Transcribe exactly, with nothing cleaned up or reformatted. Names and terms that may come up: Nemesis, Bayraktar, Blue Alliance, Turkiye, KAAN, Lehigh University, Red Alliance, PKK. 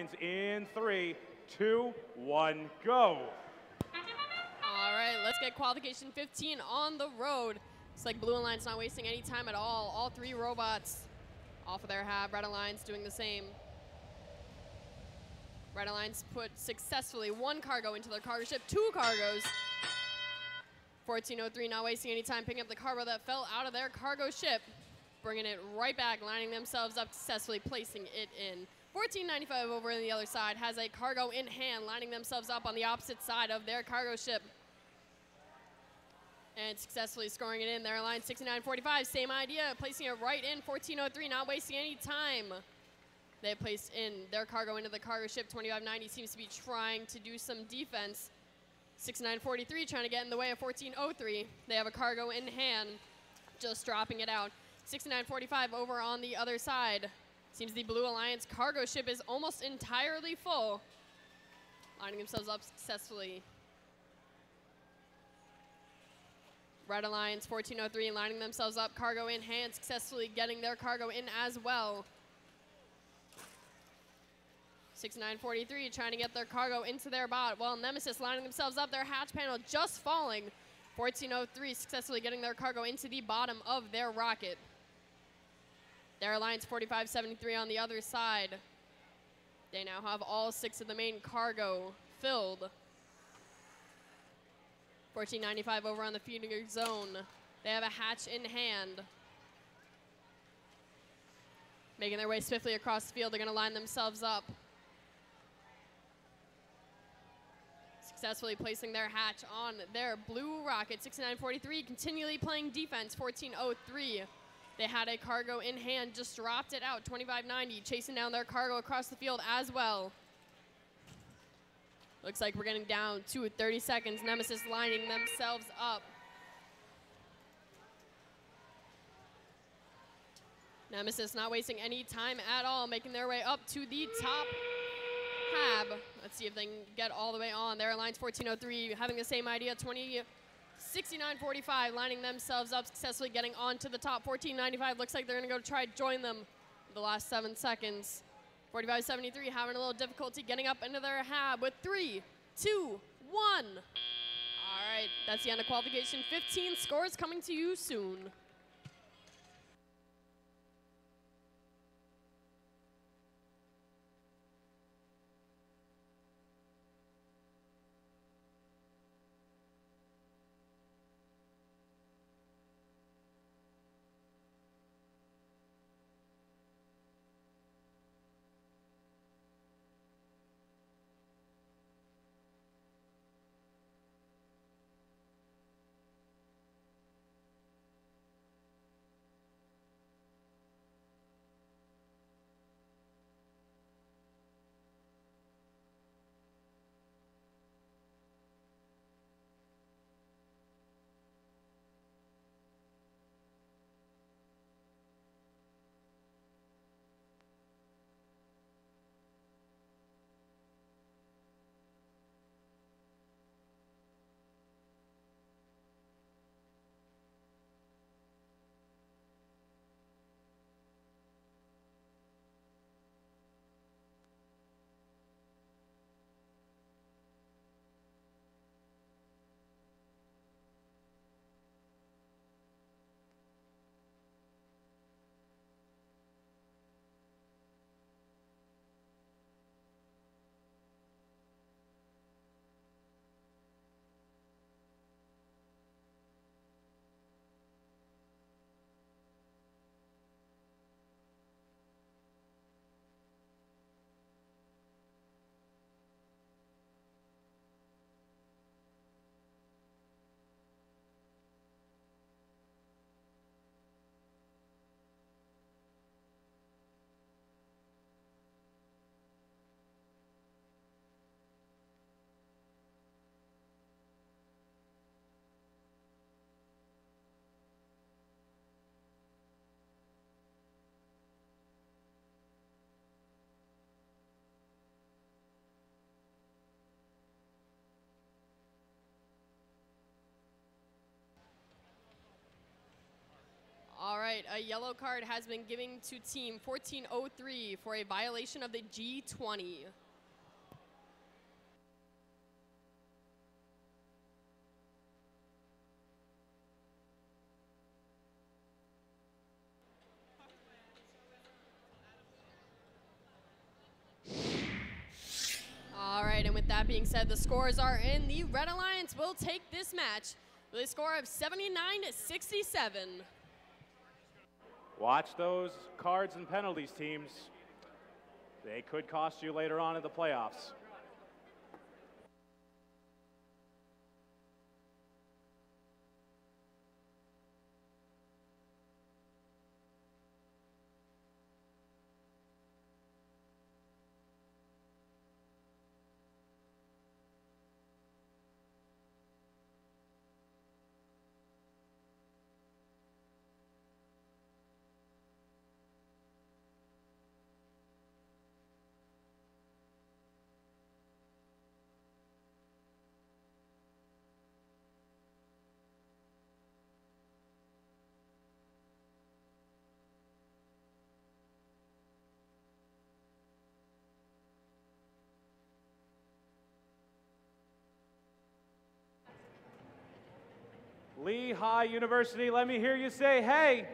lines in three, two, one, go. All right, let's get qualification fifteen on the road. It's like Blue Alliance not wasting any time at all. All three robots off of their hab. Red Alliance doing the same. Red Alliance put successfully one cargo into their cargo ship, two cargoes. fourteen oh three not wasting any time, picking up the cargo that fell out of their cargo ship, bringing it right back, lining themselves up successfully, placing it in. fourteen ninety-five over on the other side has a cargo in hand, lining themselves up on the opposite side of their cargo ship. And successfully scoring it in. Their line sixty-nine forty-five, same idea, placing it right in. fourteen oh three, not wasting any time. They placed in their cargo into the cargo ship. twenty-five ninety seems to be trying to do some defense. sixty-nine forty-three trying to get in the way of fourteen oh three. They have a cargo in hand, just dropping it out. sixty-nine forty-five over on the other side. Seems the Blue Alliance cargo ship is almost entirely full. Lining themselves up successfully. Red Alliance fourteen oh three lining themselves up, cargo in hand, successfully getting their cargo in as well. sixty-nine forty-three trying to get their cargo into their bot. Well, Nemesis lining themselves up, their hatch panel just falling. fourteen oh three successfully getting their cargo into the bottom of their rocket. Their alliance forty-five seventy-three on the other side. They now have all six of the main cargo filled. fourteen ninety-five over on the feeding zone. They have a hatch in hand. Making their way swiftly across the field, they're gonna line themselves up. Successfully placing their hatch on their blue rocket. sixty-nine forty-three continually playing defense, fourteen oh three. They had a cargo in hand, just dropped it out, twenty-five ninety, chasing down their cargo across the field as well. Looks like we're getting down to thirty seconds. Nemesis lining themselves up. Nemesis not wasting any time at all, making their way up to the top hab. Let's see if they can get all the way on. Their alliance fourteen oh three having the same idea, twenty sixty-nine forty-five lining themselves up, successfully getting on to the top. fourteen ninety-five looks like they're gonna go try to join them in the last seven seconds. forty-five seventy-three having a little difficulty getting up into their hab with three, two, one. All right, that's the end of qualification fifteen. Scores coming to you soon. right, a yellow card has been given to team fourteen oh three for a violation of the G twenty. All right, and with that being said, the scores are in. The Red Alliance will take this match with a score of seventy-nine to sixty-seven. Watch those cards and penalties, teams. They could cost you later on in the playoffs. Lehigh University, let me hear you say, hey.